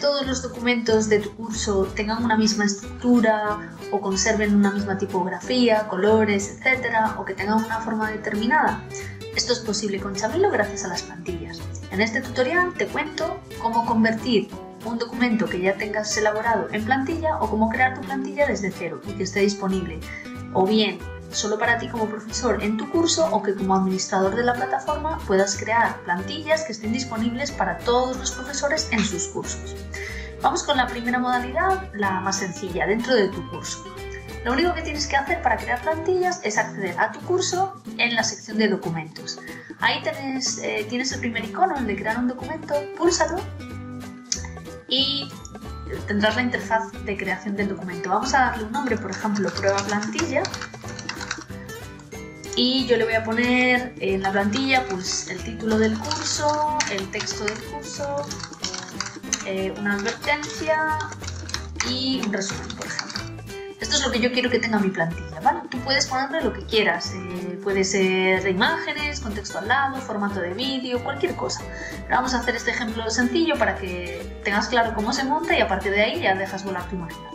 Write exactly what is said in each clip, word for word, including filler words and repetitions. todos los documentos de tu curso tengan una misma estructura o conserven una misma tipografía, colores, etcétera, o que tengan una forma determinada. Esto es posible con Chabelo gracias a las plantillas. En este tutorial te cuento cómo convertir un documento que ya tengas elaborado en plantilla o cómo crear tu plantilla desde cero y que esté disponible o bien solo para ti como profesor en tu curso o que como administrador de la plataforma puedas crear plantillas que estén disponibles para todos los profesores en sus cursos. Vamos con la primera modalidad, la más sencilla, dentro de tu curso. Lo único que tienes que hacer para crear plantillas es acceder a tu curso en la sección de documentos. Ahí tenés, eh, tienes el primer icono, el de crear un documento, púlsalo y tendrás la interfaz de creación del documento. Vamos a darle un nombre, por ejemplo, prueba plantilla. Y yo le voy a poner en la plantilla pues, el título del curso, el texto del curso, eh, una advertencia y un resumen, por ejemplo. Esto es lo que yo quiero que tenga mi plantilla, ¿vale? Tú puedes ponerle lo que quieras, eh, puede ser imágenes, con texto al lado, formato de vídeo, cualquier cosa. Pero vamos a hacer este ejemplo sencillo para que tengas claro cómo se monta y a partir de ahí ya dejas volar tu imaginación.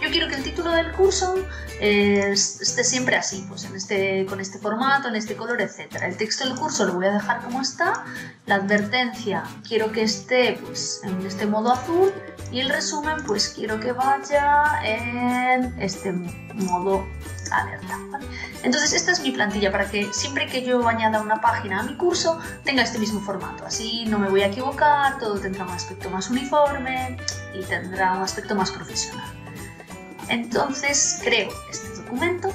Yo quiero que el título del curso eh, esté siempre así, pues en este, con este formato, en este color, etcétera. El texto del curso lo voy a dejar como está, la advertencia quiero que esté pues, en este modo azul y el resumen pues quiero que vaya en este modo alerta, ¿vale? Entonces esta es mi plantilla para que siempre que yo añada una página a mi curso tenga este mismo formato, así no me voy a equivocar, todo tendrá un aspecto más uniforme y tendrá un aspecto más profesional. Entonces creo este documento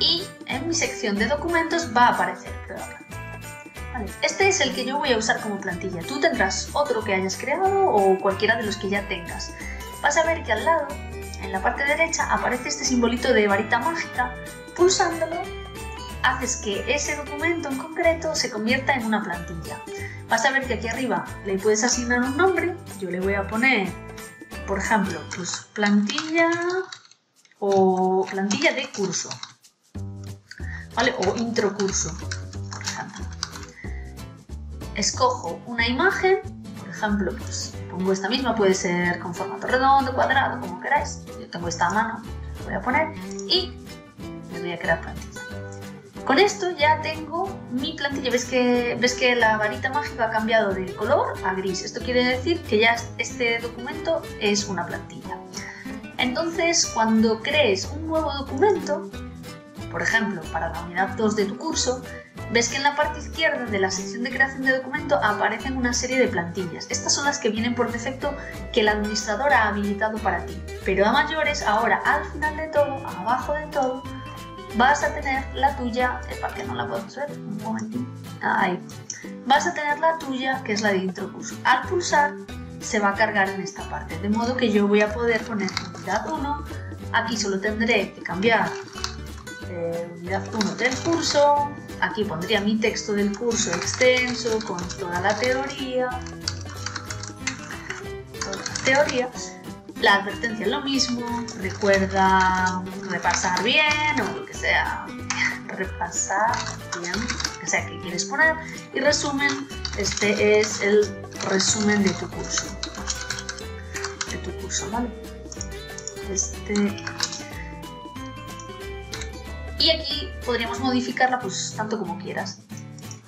y en mi sección de documentos va a aparecer prueba plantilla. Vale, este es el que yo voy a usar como plantilla. Tú tendrás otro que hayas creado o cualquiera de los que ya tengas. Vas a ver que al lado, en la parte derecha, aparece este simbolito de varita mágica. Pulsándolo, haces que ese documento en concreto se convierta en una plantilla. Vas a ver que aquí arriba le puedes asignar un nombre. Yo le voy a poner... Por ejemplo, pues plantilla o plantilla de curso, ¿vale? O intro curso, por ejemplo. Escojo una imagen, por ejemplo, pues pongo esta misma, puede ser con formato redondo, cuadrado, como queráis. Yo tengo esta a mano, la voy a poner y le voy a crear plantilla. Con esto ya tengo mi plantilla. ¿Ves que, ves que la varita mágica ha cambiado de color a gris? Esto quiere decir que ya este documento es una plantilla. Entonces, cuando crees un nuevo documento, por ejemplo, para la unidad dos de tu curso, ves que en la parte izquierda de la sección de creación de documento aparecen una serie de plantillas. Estas son las que vienen por defecto que el administrador ha habilitado para ti. Pero a mayores, ahora al final de todo, abajo de todo, vas a tener la tuya, para que no la podemos ver, un momentito, ahí, vas a tener la tuya que es la de intro curso. Al pulsar se va a cargar en esta parte, de modo que yo voy a poder poner unidad uno, aquí solo tendré que cambiar eh, unidad uno del curso, aquí pondría mi texto del curso extenso con toda la teoría, toda la teoría. La advertencia es lo mismo, recuerda repasar bien o lo que sea, repasar bien, lo que sea que quieres poner. Y resumen, este es el resumen de tu curso, de tu curso, ¿vale? Este... Y aquí podríamos modificarla pues tanto como quieras.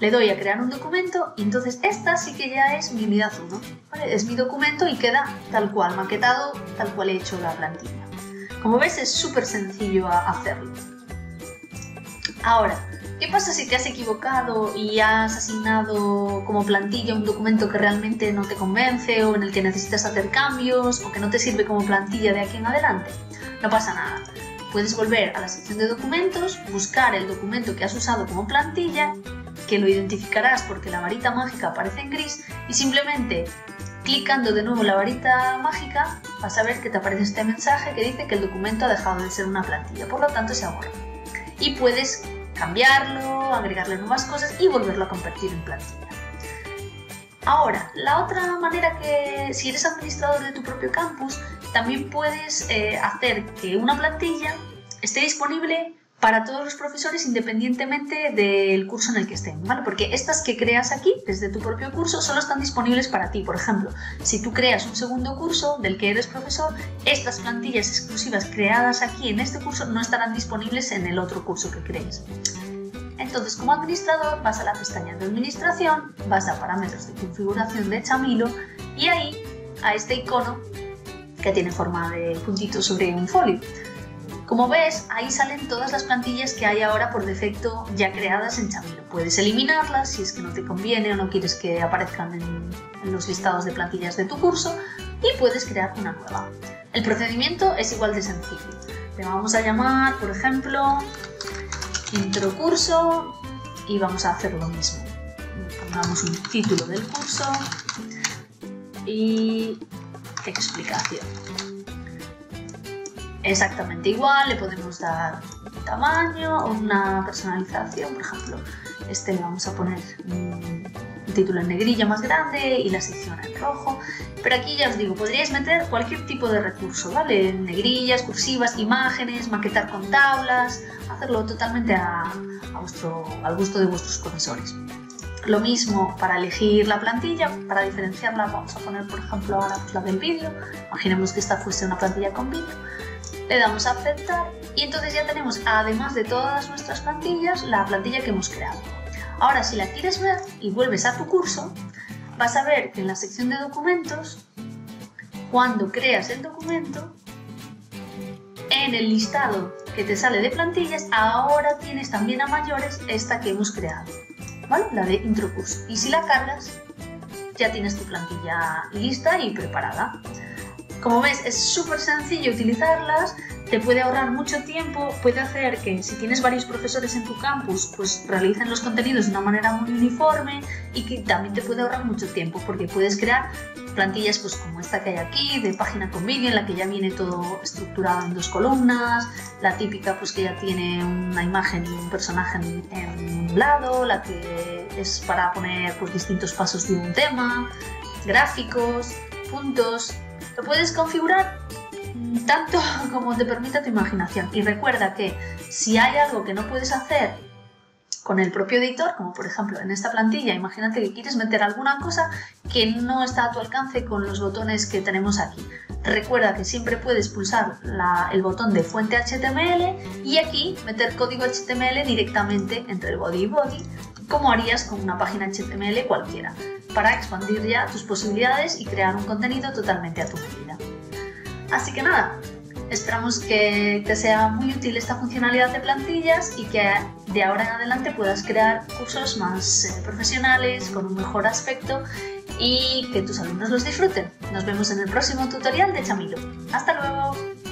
Le doy a crear un documento y entonces esta sí que ya es mi unidad uno, ¿vale? Es mi documento y queda tal cual, maquetado, tal cual he hecho la plantilla. Como ves es súper sencillo hacerlo. Ahora, ¿qué pasa si te has equivocado y has asignado como plantilla un documento que realmente no te convence o en el que necesitas hacer cambios o que no te sirve como plantilla de aquí en adelante? No pasa nada. Puedes volver a la sección de documentos, buscar el documento que has usado como plantilla, que lo identificarás porque la varita mágica aparece en gris y simplemente clicando de nuevo la varita mágica vas a ver que te aparece este mensaje que dice que el documento ha dejado de ser una plantilla, por lo tanto se borra. Y puedes cambiarlo, agregarle nuevas cosas y volverlo a convertir en plantilla. Ahora, la otra manera que si eres administrador de tu propio campus también puedes eh, hacer que una plantilla esté disponible para todos los profesores independientemente del curso en el que estén, ¿vale? Porque estas que creas aquí, desde tu propio curso, solo están disponibles para ti. Por ejemplo, si tú creas un segundo curso del que eres profesor, estas plantillas exclusivas creadas aquí en este curso no estarán disponibles en el otro curso que crees. Entonces, como administrador, vas a la pestaña de administración, vas a parámetros de configuración de Chamilo y ahí a este icono que tiene forma de puntito sobre un folio. Como ves, ahí salen todas las plantillas que hay ahora por defecto ya creadas en Chamilo. Puedes eliminarlas si es que no te conviene o no quieres que aparezcan en, en los listados de plantillas de tu curso y puedes crear una nueva. El procedimiento es igual de sencillo. Le vamos a llamar, por ejemplo, intro curso y vamos a hacer lo mismo. Pongamos un título del curso y explicación. Exactamente igual, le podemos dar un tamaño o una personalización, por ejemplo, este le vamos a poner un título en negrilla más grande y la sección en rojo, pero aquí ya os digo, podríais meter cualquier tipo de recurso, ¿vale? Negrillas, cursivas, imágenes, maquetar con tablas, hacerlo totalmente a, a vuestro, al gusto de vuestros profesores. Lo mismo para elegir la plantilla, para diferenciarla vamos a poner por ejemplo ahora pues, la del vídeo, imaginemos que esta fuese una plantilla con vídeo, le damos a aceptar y entonces ya tenemos además de todas nuestras plantillas la plantilla que hemos creado. Ahora si la quieres ver y vuelves a tu curso, vas a ver que en la sección de documentos, cuando creas el documento, en el listado que te sale de plantillas, ahora tienes también a mayores esta que hemos creado. ¿Vale? La de intro curso. Y si la cargas, ya tienes tu plantilla lista y preparada. Como ves, es súper sencillo utilizarlas, te puede ahorrar mucho tiempo, puede hacer que si tienes varios profesores en tu campus, pues realicen los contenidos de una manera muy uniforme y que también te puede ahorrar mucho tiempo porque puedes crear plantillas pues como esta que hay aquí, de página con vídeo, en la que ya viene todo estructurado en dos columnas, la típica pues que ya tiene una imagen y un personaje en, en un lado, la que es para poner pues, distintos pasos de un tema, gráficos, puntos. Lo puedes configurar tanto como te permita tu imaginación y recuerda que si hay algo que no puedes hacer con el propio editor, como por ejemplo en esta plantilla, imagínate que quieres meter alguna cosa que no está a tu alcance con los botones que tenemos aquí. Recuerda que siempre puedes pulsar la, el botón de fuente H T M L y aquí meter código H T M L directamente entre el body y body, como harías con una página H T M L cualquiera, para expandir ya tus posibilidades y crear un contenido totalmente a tu medida. Así que nada, esperamos que te sea muy útil esta funcionalidad de plantillas y que de ahora en adelante puedas crear cursos más eh, profesionales, con un mejor aspecto y que tus alumnos los disfruten. Nos vemos en el próximo tutorial de Chamilo. ¡Hasta luego!